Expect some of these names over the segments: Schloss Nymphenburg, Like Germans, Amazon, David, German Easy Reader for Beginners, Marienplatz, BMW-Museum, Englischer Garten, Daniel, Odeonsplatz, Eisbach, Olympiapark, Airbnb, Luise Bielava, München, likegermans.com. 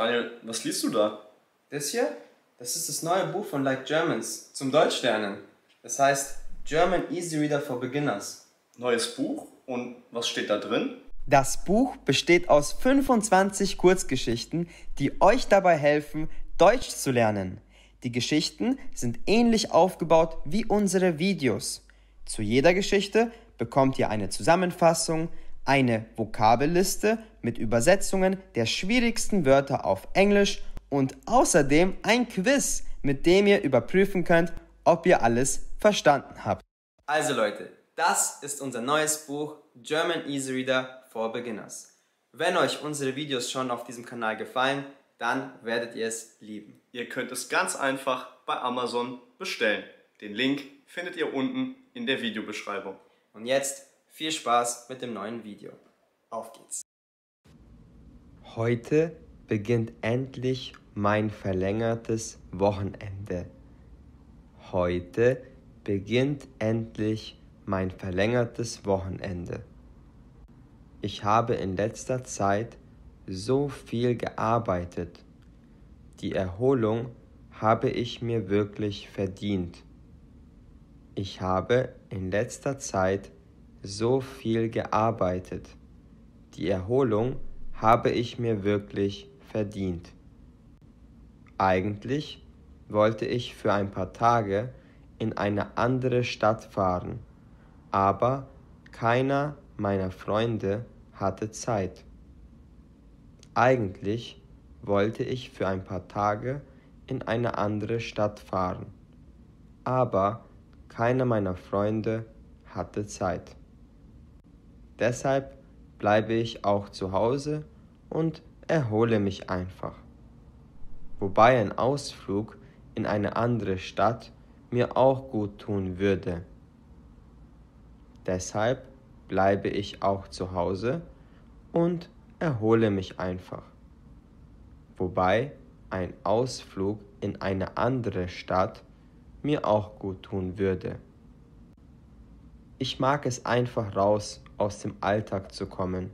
Daniel, was liest du da? Das hier? Das ist das neue Buch von Like Germans zum Deutschlernen. Das heißt German Easy Reader for Beginners. Neues Buch? Und was steht da drin? Das Buch besteht aus 25 Kurzgeschichten, die euch dabei helfen, Deutsch zu lernen. Die Geschichten sind ähnlich aufgebaut wie unsere Videos. Zu jeder Geschichte bekommt ihr eine Zusammenfassung, eine Vokabelliste mit Übersetzungen der schwierigsten Wörter auf Englisch und außerdem ein Quiz, mit dem ihr überprüfen könnt, ob ihr alles verstanden habt. Also Leute, das ist unser neues Buch German Easy Reader for Beginners. Wenn euch unsere Videos schon auf diesem Kanal gefallen, dann werdet ihr es lieben. Ihr könnt es ganz einfach bei Amazon bestellen. Den Link findet ihr unten in der Videobeschreibung. Und jetzt viel Spaß mit dem neuen Video. Auf geht's! Heute beginnt endlich mein verlängertes Wochenende. Heute beginnt endlich mein verlängertes Wochenende. Ich habe in letzter Zeit so viel gearbeitet. Die Erholung habe ich mir wirklich verdient. Ich habe in letzter Zeit so viel gearbeitet. Die Erholung habe ich mir wirklich verdient. Eigentlich wollte ich für ein paar Tage in eine andere Stadt fahren, aber keiner meiner Freunde hatte Zeit. Eigentlich wollte ich für ein paar Tage in eine andere Stadt fahren, aber keiner meiner Freunde hatte Zeit. Deshalb bleibe ich auch zu Hause und erhole mich einfach. Wobei ein Ausflug in eine andere Stadt mir auch gut tun würde. Deshalb bleibe ich auch zu Hause und erhole mich einfach. Wobei ein Ausflug in eine andere Stadt mir auch gut tun würde. Ich mag es einfach raus aus dem Alltag zu kommen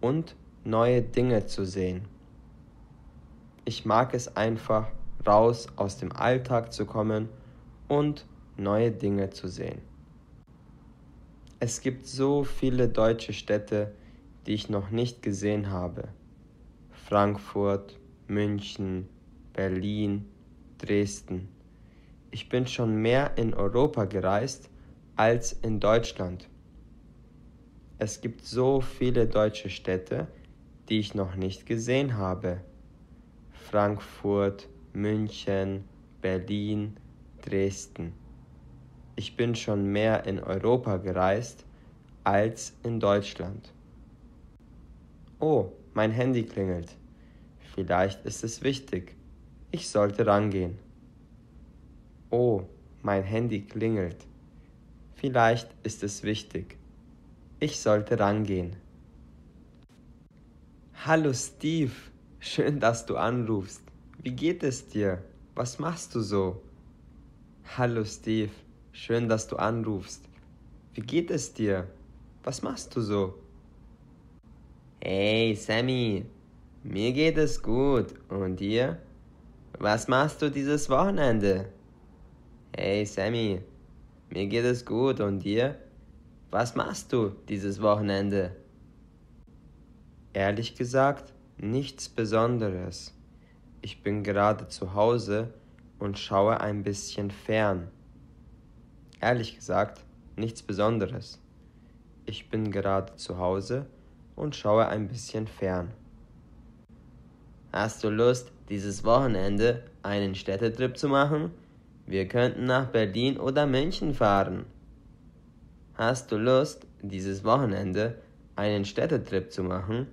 und neue Dinge zu sehen. Ich mag es einfach raus aus dem Alltag zu kommen und neue Dinge zu sehen. Es gibt so viele deutsche Städte, die ich noch nicht gesehen habe. Frankfurt, München, Berlin, Dresden. Ich bin schon mehr in Europa gereist als in Deutschland. Es gibt so viele deutsche Städte, die ich noch nicht gesehen habe. Frankfurt, München, Berlin, Dresden. Ich bin schon mehr in Europa gereist als in Deutschland. Oh, mein Handy klingelt. Vielleicht ist es wichtig. Ich sollte rangehen. Oh, mein Handy klingelt. Vielleicht ist es wichtig. Ich sollte rangehen. Hallo Steve, schön, dass du anrufst. Wie geht es dir? Was machst du so? Hallo Steve, schön, dass du anrufst. Wie geht es dir? Was machst du so? Hey Sammy, mir geht es gut. Und dir? Was machst du dieses Wochenende? Hey Sammy, mir geht es gut. Und dir? Was machst du dieses Wochenende? Ehrlich gesagt, nichts Besonderes. Ich bin gerade zu Hause und schaue ein bisschen fern. Ehrlich gesagt, nichts Besonderes. Ich bin gerade zu Hause und schaue ein bisschen fern. Hast du Lust, dieses Wochenende einen Städtetrip zu machen? Wir könnten nach Berlin oder München fahren. Hast du Lust, dieses Wochenende einen Städtetrip zu machen?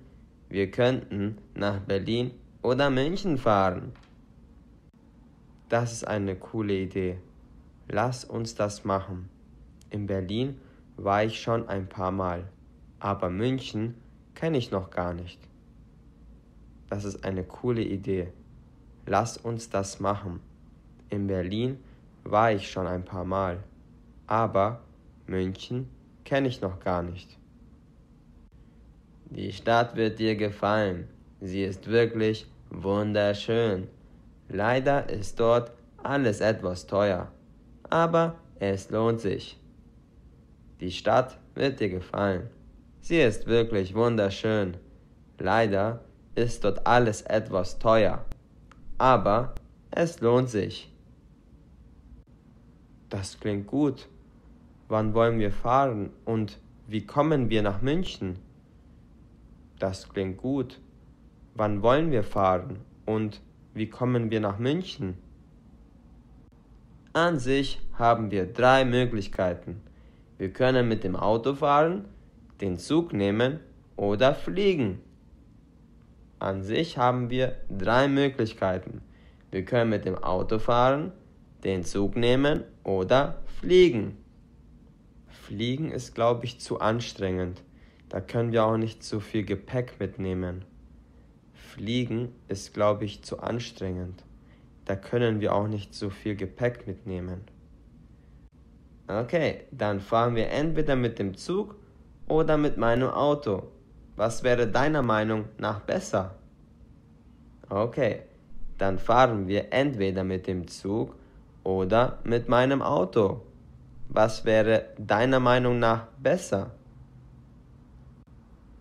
Wir könnten nach Berlin oder München fahren. Das ist eine coole Idee. Lass uns das machen. In Berlin war ich schon ein paar Mal, aber München kenne ich noch gar nicht. Das ist eine coole Idee. Lass uns das machen. In Berlin war ich schon ein paar Mal, aber München kenne ich noch gar nicht. Die Stadt wird dir gefallen. Sie ist wirklich wunderschön. Leider ist dort alles etwas teuer, aber es lohnt sich. Die Stadt wird dir gefallen. Sie ist wirklich wunderschön. Leider ist dort alles etwas teuer, aber es lohnt sich. Das klingt gut. Wann wollen wir fahren und wie kommen wir nach München? Das klingt gut. Wann wollen wir fahren und wie kommen wir nach München? An sich haben wir drei Möglichkeiten. Wir können mit dem Auto fahren, den Zug nehmen oder fliegen. An sich haben wir drei Möglichkeiten. Wir können mit dem Auto fahren, den Zug nehmen oder fliegen. Fliegen ist, glaube ich, zu anstrengend. Da können wir auch nicht so viel Gepäck mitnehmen. Fliegen ist, glaube ich, zu anstrengend. Da können wir auch nicht so viel Gepäck mitnehmen. Okay, dann fahren wir entweder mit dem Zug oder mit meinem Auto. Was wäre deiner Meinung nach besser? Okay, dann fahren wir entweder mit dem Zug oder mit meinem Auto. Was wäre deiner Meinung nach besser?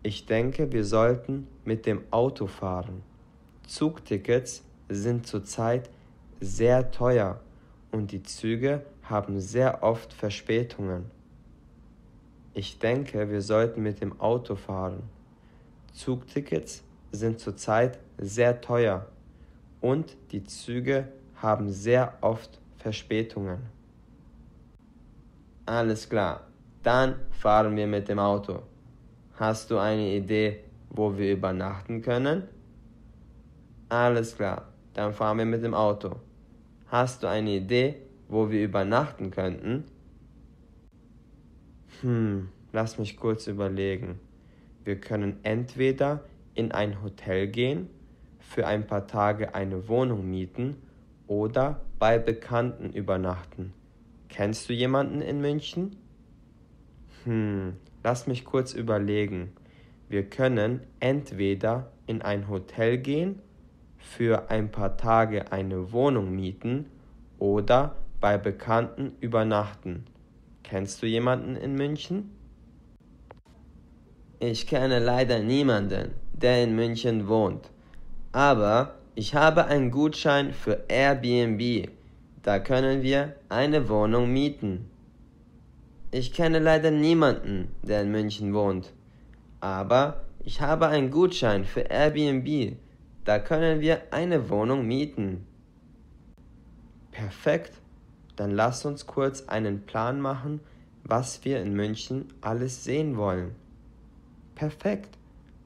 Ich denke, wir sollten mit dem Auto fahren. Zugtickets sind zurzeit sehr teuer und die Züge haben sehr oft Verspätungen. Ich denke, wir sollten mit dem Auto fahren. Zugtickets sind zurzeit sehr teuer und die Züge haben sehr oft Verspätungen. Alles klar, dann fahren wir mit dem Auto. Hast du eine Idee, wo wir übernachten können? Alles klar, dann fahren wir mit dem Auto. Hast du eine Idee, wo wir übernachten könnten? Lass mich kurz überlegen. Wir können entweder in ein Hotel gehen, für ein paar Tage eine Wohnung mieten oder bei Bekannten übernachten. Kennst du jemanden in München? Lass mich kurz überlegen. Wir können entweder in ein Hotel gehen, für ein paar Tage eine Wohnung mieten oder bei Bekannten übernachten. Kennst du jemanden in München? Ich kenne leider niemanden, der in München wohnt. Aber ich habe einen Gutschein für Airbnb. Da können wir eine Wohnung mieten. Ich kenne leider niemanden, der in München wohnt. Aber ich habe einen Gutschein für Airbnb. Da können wir eine Wohnung mieten. Perfekt. Dann lass uns kurz einen Plan machen, was wir in München alles sehen wollen. Perfekt.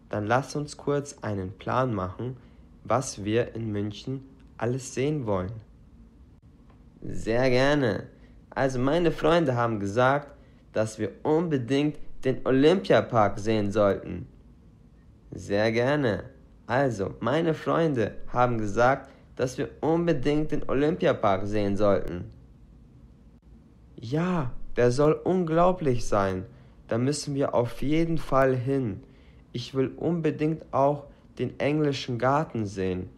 Dann lass uns kurz einen Plan machen, was wir in München alles sehen wollen. Sehr gerne. Also meine Freunde haben gesagt, dass wir unbedingt den Olympiapark sehen sollten. Sehr gerne. Also, meine Freunde haben gesagt, dass wir unbedingt den Olympiapark sehen sollten. Ja, der soll unglaublich sein. Da müssen wir auf jeden Fall hin. Ich will unbedingt auch den Englischen Garten sehen.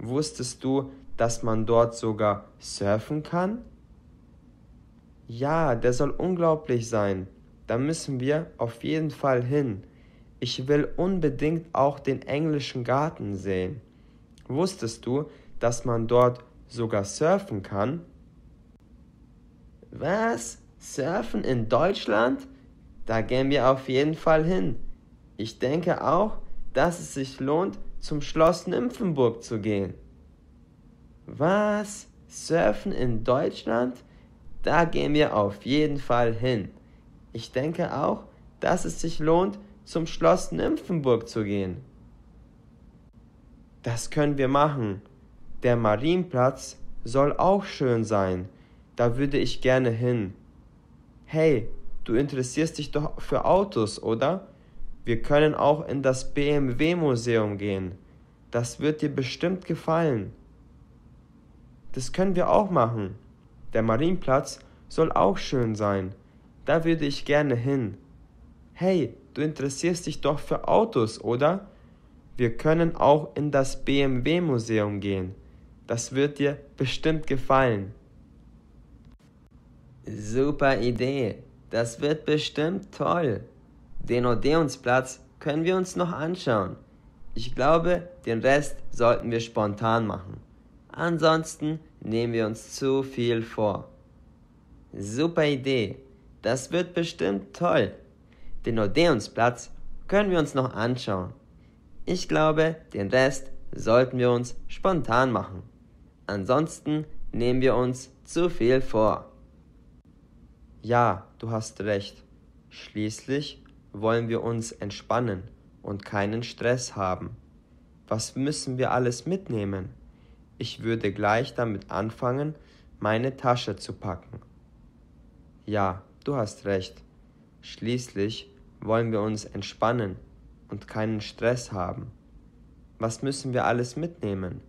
Wusstest du, dass man dort sogar surfen kann? Ja, der soll unglaublich sein. Da müssen wir auf jeden Fall hin. Ich will unbedingt auch den Englischen Garten sehen. Wusstest du, dass man dort sogar surfen kann? Was? Surfen in Deutschland? Da gehen wir auf jeden Fall hin. Ich denke auch, dass es sich lohnt, zum Schloss Nymphenburg zu gehen. Was? Surfen in Deutschland? Da gehen wir auf jeden Fall hin. Ich denke auch, dass es sich lohnt, zum Schloss Nymphenburg zu gehen. Das können wir machen. Der Marienplatz soll auch schön sein. Da würde ich gerne hin. Hey, du interessierst dich doch für Autos, oder? Wir können auch in das BMW-Museum gehen. Das wird dir bestimmt gefallen. Das können wir auch machen. Der Marienplatz soll auch schön sein. Da würde ich gerne hin. Hey, du interessierst dich doch für Autos, oder? Wir können auch in das BMW-Museum gehen. Das wird dir bestimmt gefallen. Super Idee. Das wird bestimmt toll. Den Odeonsplatz können wir uns noch anschauen. Ich glaube, den Rest sollten wir spontan machen. Ansonsten nehmen wir uns zu viel vor. Super Idee. Das wird bestimmt toll. Den Odeonsplatz können wir uns noch anschauen. Ich glaube, den Rest sollten wir uns spontan machen. Ansonsten nehmen wir uns zu viel vor. Ja, du hast recht. Schließlich wollen wir uns entspannen und keinen Stress haben. Was müssen wir alles mitnehmen? Ich würde gleich damit anfangen, meine Tasche zu packen. Ja, du hast recht. Schließlich wollen wir uns entspannen und keinen Stress haben. Was müssen wir alles mitnehmen?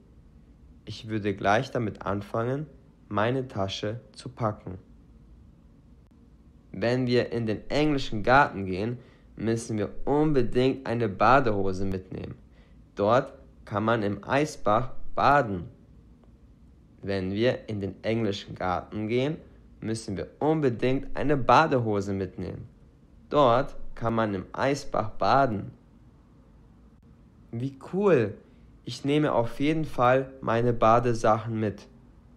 Ich würde gleich damit anfangen, meine Tasche zu packen. Wenn wir in den Englischen Garten gehen, müssen wir unbedingt eine Badehose mitnehmen. Dort kann man im Eisbach baden. Wenn wir in den Englischen Garten gehen, müssen wir unbedingt eine Badehose mitnehmen. Dort kann man im Eisbach baden. Wie cool! Ich nehme auf jeden Fall meine Badesachen mit.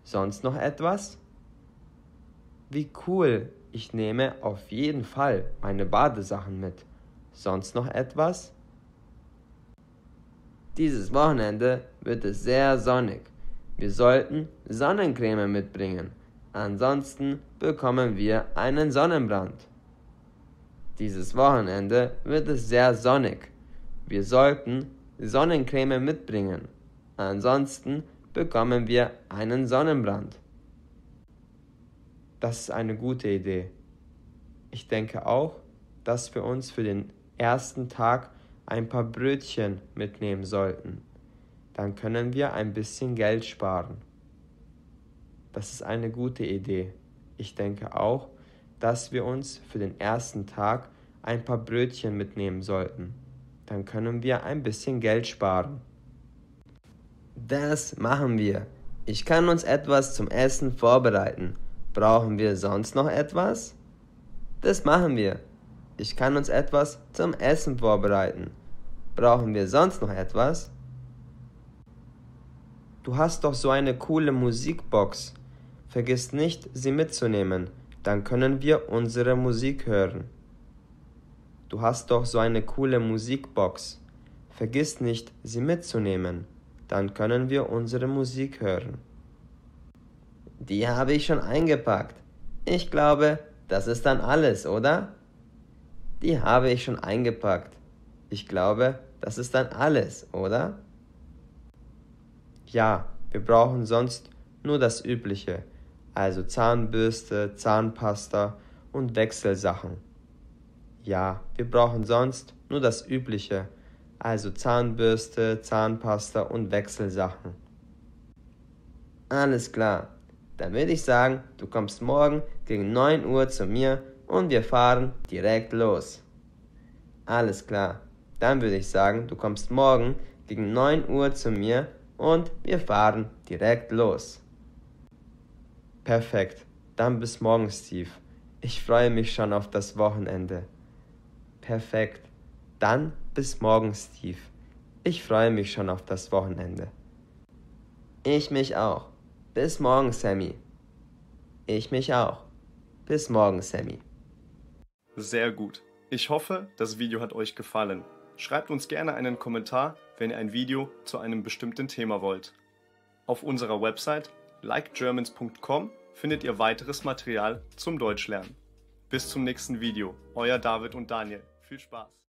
Sonst noch etwas? Wie cool! Ich nehme auf jeden Fall meine Badesachen mit. Sonst noch etwas? Dieses Wochenende wird es sehr sonnig. Wir sollten Sonnencreme mitbringen. Ansonsten bekommen wir einen Sonnenbrand. Dieses Wochenende wird es sehr sonnig. Wir sollten Sonnencreme mitbringen. Ansonsten bekommen wir einen Sonnenbrand. Das ist eine gute Idee. Ich denke auch, dass wir uns für den ersten Tag ein paar Brötchen mitnehmen sollten. Dann können wir ein bisschen Geld sparen. Das ist eine gute Idee. Ich denke auch, dass wir uns für den ersten Tag ein paar Brötchen mitnehmen sollten. Dann können wir ein bisschen Geld sparen. Das machen wir. Ich kann uns etwas zum Essen vorbereiten. Brauchen wir sonst noch etwas? Das machen wir. Ich kann uns etwas zum Essen vorbereiten. Brauchen wir sonst noch etwas? Du hast doch so eine coole Musikbox. Vergiss nicht, sie mitzunehmen. Dann können wir unsere Musik hören. Du hast doch so eine coole Musikbox. Vergiss nicht, sie mitzunehmen. Dann können wir unsere Musik hören. Die habe ich schon eingepackt. Ich glaube, das ist dann alles, oder? Die habe ich schon eingepackt. Ich glaube, das ist dann alles, oder? Ja, wir brauchen sonst nur das Übliche, also Zahnbürste, Zahnpasta und Wechselsachen. Ja, wir brauchen sonst nur das Übliche, also Zahnbürste, Zahnpasta und Wechselsachen. Alles klar. Dann würde ich sagen, du kommst morgen gegen 9 Uhr zu mir und wir fahren direkt los. Alles klar. Dann würde ich sagen, du kommst morgen gegen 9 Uhr zu mir und wir fahren direkt los. Perfekt. Dann bis morgen, Steve. Ich freue mich schon auf das Wochenende. Perfekt. Dann bis morgen, Steve. Ich freue mich schon auf das Wochenende. Ich mich auch. Bis morgen, Sammy. Ich mich auch. Bis morgen, Sammy. Sehr gut. Ich hoffe, das Video hat euch gefallen. Schreibt uns gerne einen Kommentar, wenn ihr ein Video zu einem bestimmten Thema wollt. Auf unserer Website likegermans.com findet ihr weiteres Material zum Deutschlernen. Bis zum nächsten Video. Euer David und Daniel. Viel Spaß.